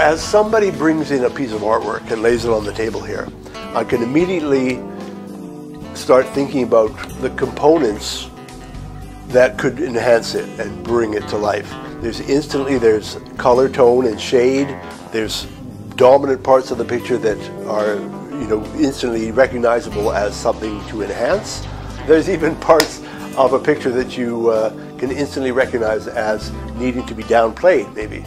as somebody brings in a piece of artwork and lays it on the table here, I can immediately start thinking about the components that could enhance it and bring it to life. There's color, tone, and shade. There's dominant parts of the picture that are, you know, instantly recognizable as something to enhance. There's even parts of a picture that you can instantly recognize as needing to be downplayed, maybe.